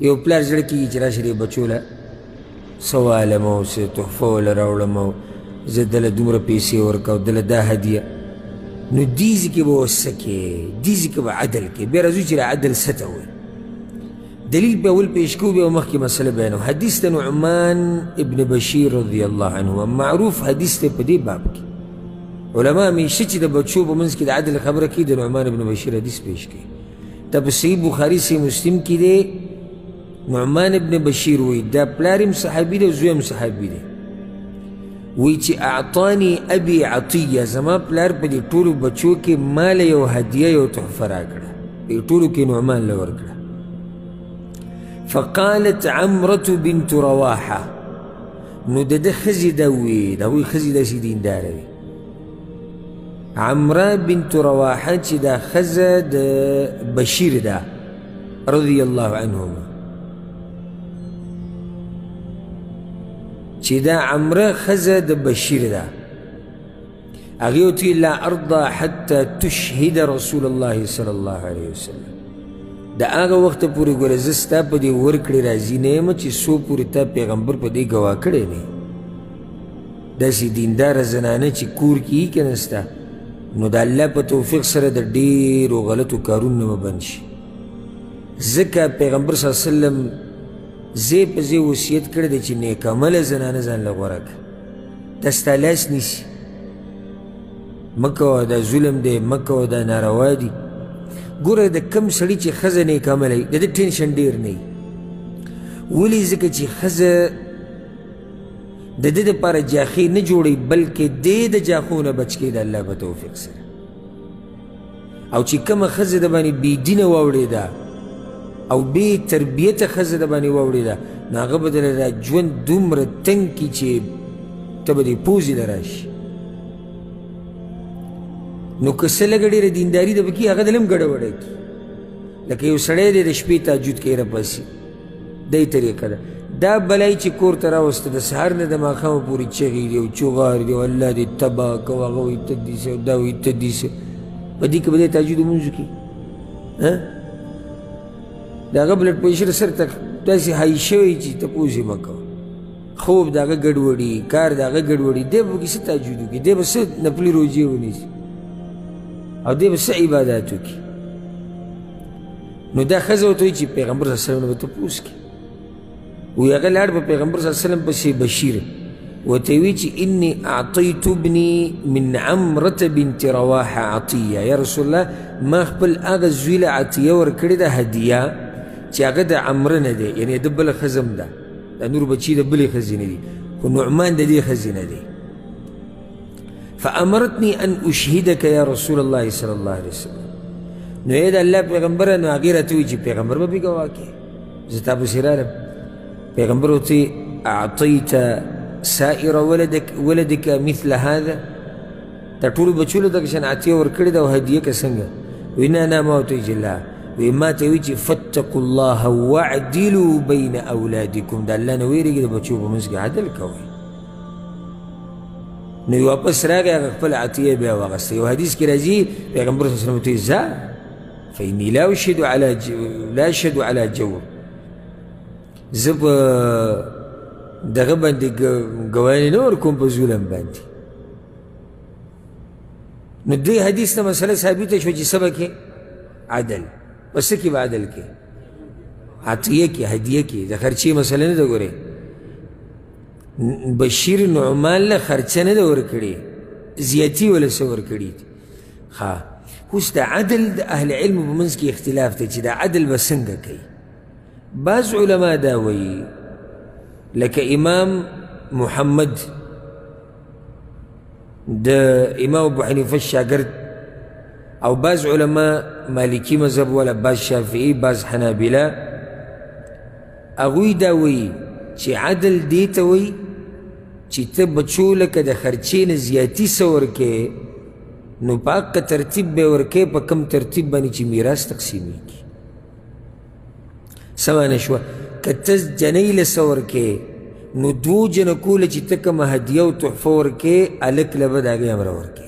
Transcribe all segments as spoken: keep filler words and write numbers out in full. یو پلار زڑکی چرا شری بچولا سوال مو سے تحفو لراول مو زدل دمر پیسی ورکو دل دا هدیه نو دیزی که با سکه دیزی که با عدل که بیرازو چرا عدل ستاوی دلیل باول پیشکو بیا مخی مسئله بینو حدیث تنو عمان ابن بشیر رضی اللہ عنہ معروف حدیث تن پدی باب کی علماء میں شچی دا بچو با منز که دا عدل خبر کی دنو عمان ابن بشیر حدیث پیش کی تب صحیح بخاری سے مسلم کی دے نعمان ابن بشیر وی دا پلارم صحابی دے زویم صحابی دے وی چی اعطانی ابی عطیہ زمان پلار پا دی طولو بچو کی مال یو حدیہ یو تحفرہ کرا دی طولو کی نعمان لور کرا فقالت عمرت بنت رواحہ نو دا دا خزی دا وی دا وی خزی دا سی دین دارا وی عمرہ بنت رواحہ چی دا خزی دا بشیر دا رضی اللہ عنہما چی دا عمره خزه دا بشیر دا اغیو تی لا ارضا حتی تشهد رسول الله صلی اللہ علیہ وسلم دا آغا وقت پوری گرزستا پا دی ورکڑی رازی نیم چی سو پوری تا پیغمبر پا دی گوا کرده نی دا سی دیندار زنانه چی کور کی ای کنستا نو دا اللہ پا توفیق سر دا دیر و غلط و کارون نمو بند شی زکا پیغمبر صلی اللہ علیہ وسلم زی پا زی وسیعت کرده چی نیک عمل زنان زن لغورا که دستا لاس نیسی مکو دا ظلم ده مکو دا ناروا دی گوره دا کم سلی چی خزه نیک عملی دا دا تینشن دیر نی ولی زکر چی خزه دا دا دا پار جاخی نجوڑی بلکه دا دا جاخون بچکی دا اللہ بتوفق سر او چی کم خزه دا بانی بی دین ووڑی دا او بی تربیت خزد بانی ووڑی دا ناغب دل را جون دمر تنکی چی تب دی پوزی لراش نو کسل گڑی را دینداری دا بکی آقا دلم گڑا وڑا کی لکه یو سڑی دی دا شپی تاجود که را پاسی دای طریقه دا دا بلای چی کور تراوست دا سهر ندم آخام پوری چغی دیو چوغار دیو اللہ دی تباک و آقاوی تدیسه و داوی تدیسه و دی که بدای تاجود منزو کی ها داگا بلٹ پیشر سر تک تاسی حی شوئی چی تپوزی مکو خوب داگا گڑوڑی کار داگا گڑوڑی دے با کسی تاجودو کی دے با سر نپلی روجی ہونی سی اور دے با سر عباداتو کی نو دا خزو توی چی پیغمبر صلی اللہ علیہ وسلم با تپوز کی وی اگا لار با پیغمبر صلی اللہ علیہ وسلم پسی بشیر و تیوی چی انی اعطیتو بنی من عمرت بنت رواح عطیہ یا رسول اللہ ما خپل آگا زویل عطیہ ورکڑی دا حدیہ چی آگا دا عمره نده یعنی دا بل خزم دا دا نور بچی دا بل خزی ندی و نعمان دا دی خزی ندی فأمرتنی ان اشهدک یا رسول اللہ صلی اللہ علیہ وسلم نو اید اللہ پیغمبر نو آگی را توی چی پیغمبر با بگا واکی زتا بسی رالم پیغمبر ہو تی اعطیت سائر ولدک مثل هذا تا طول بچولو دا کشن عطیہ ورکڑی دا و حدیه کسنگا وینا ناماو توی جلہا وما تاویچی فَتَّقُوا اللَّهَ وَعْدِلُوا بَيْنَ أَوْلَادِكُمْ دا اللہ نویرے گی دا بچو پا منسک عدل کوئی نوی واپس را گیا اقفل عطیہ بیا واقستی و حدیث کی رضی پیغمبر صلی اللہ علیہ وسلم توی زا فَإِنِّي لَا شَدُ عَلَى جَوْرِ زب دغا باندی گوانی نور کن پا ظلم باندی نو دی حدیث نا مسئلہ ثابیتا شو جی سبکے عدل بس کی بعدل کی عطیہ کی حدیہ کی دا خرچی مسئلہ نہیں دا گو رہے بشیر نعمان لے خرچہ نہیں دا گو رکڑی زیادی والا سور کڑی خواہ خوش دا عدل دا اہل علم بمنز کی اختلاف دا چی دا عدل بسنگا کی بعض علماء دا وی لکہ امام محمد دا امام ابو حنیفہ شاگرد او بعض علماء مالکی مذہب والا بعض شافعی بعض حنابلہ اگوی داوی چی عدل دیتاوی چی تا بچو لکا دا خرچین زیادی سورکے نو پاک ترتیب بیورکے پا کم ترتیب بانی چی میراث تقسیمی کی سمانشوا کتز جنیل سورکے نو دو جنکول چی تا کم حدیو تحفورکے الک لبد آگے امرورکے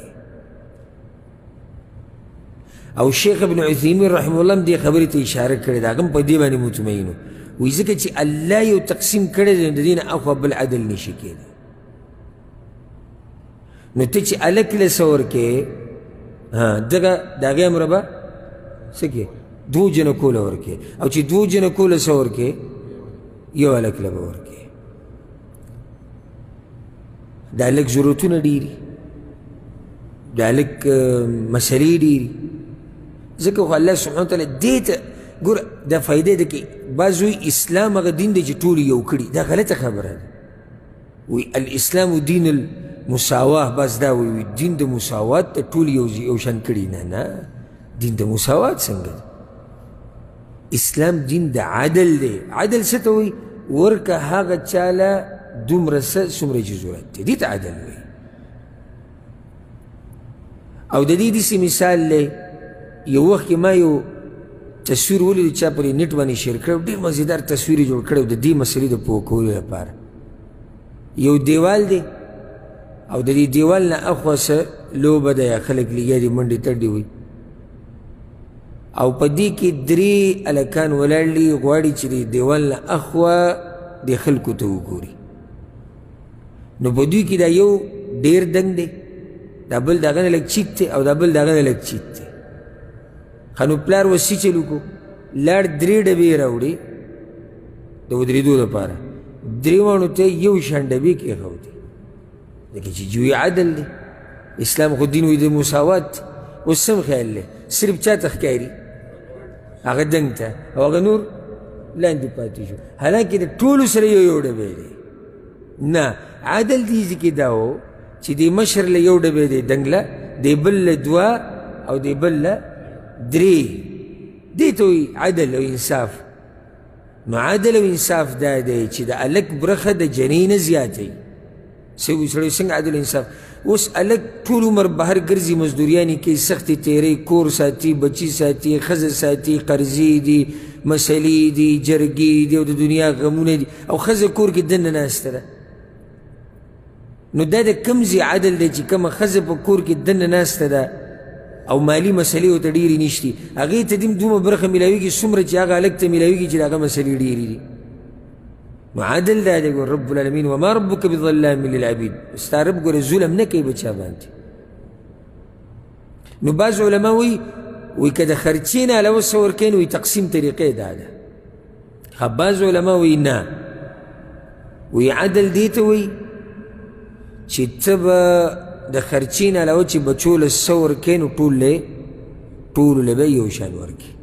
او شیخ ابن عثیمین رحمه اللہ دی خبری تا اشاره کرده اگم پا دیبانی مطمئنو ویزا که چی اللہ یو تقسیم کرده دینا اخوا بالعدل نشکیده نو تا چی الک لسور که دگا داگی امرا با سکیه دو جنکول ورکه او چی دو جنکول سور که یو الک لبا ورکه دا الک ضرورتون دیری دا الک مسئلی دیری ذکر خواہ اللہ سبحانہ وتعالی دیتا گر دا فائدہ دا کہ بعضوی اسلام اگر دین دا جتولی یو کری دا غلط خبر ہے وی الاسلام دین المساواہ باز دا وی دین دا مساوات تا تولی یو شن کری نا نا دین دا مساوات سنگا اسلام دین دا عدل دے عدل ستا وی ورکا حاغ چالا دوم رسا سمر جزورت دے دیتا عدل وی او دا دی دیسی مثال لے یو وقت که ما یو تصویر ولی چا پلی نیت بانی شیر کرو دیر مزیدار تصویری جوڑ کرو دی مسئلی دا پوکولی لپار یو دیوال دی او دا دی دیوال نا اخواس لو بدا یا خلق لیا دی مندی تردی ہوئی او پا دی که دری الکان ولالی غواری چی دی دیوال نا اخوا دی خلقو تاو گوری نو پا دوی که دا یو دیر دنگ دی دا بل دا غن لگ چیت تی او دا بل دا غن لگ چیت تی خانو پلار وسی چلو کو لار دری ڈبی راوڑی دو دری دو دا پارا دریوانو تا یو شان ڈبی کئی خو دی لیکن چی جوی عدل دی اسلام خود دین وی دی مساوات اس سم خیال لی صرف چا تخکاری آقا دنگ تا او آقا نور لاندو پاتی شو حالانکہ طولو سر یو یو ڈبی دی نا عدل دیزی که داو چی دی مشر لی یو ڈبی دی دنگلا دی بل دوا او دی بل دری دیتوی عدل و انصاف نو عدل و انصاف دا دای چی دا الک برخ دا جنین زیادی سیو سلوی سنگ عدل و انصاف اس الک طول عمر بہر گرزی مزدوریانی که سخت تیرے کور ساتی بچی ساتی خز ساتی قرضی دی مسئلی دی جرگی دی او دا دنیا غمون دی او خز کور که دن ناس تره نو دا دا کمزی عدل دا چی کم خز پا کور که دن ناس تره او مالی مسئلی ہوتا دیری نیشتی اگر تا دیم دوم برخ ملاوی کی سمر چی آگا لگتا ملاوی کی چی آگا مسئلی دیری دی معادل دا دیگو رب العالمین وما ربک بظلام للعبید استا رب گو رزولم نکی بچا بانتی نو باز علماء وی وی کد خرچین علاوہ سورکین وی تقسیم طریقے دا دا خب باز علماء وی نا وی عدل دیتا وی چی تبا دا خرچین علاوه چی بچول سور کن و طول لے طول لے بے یوشان ورکی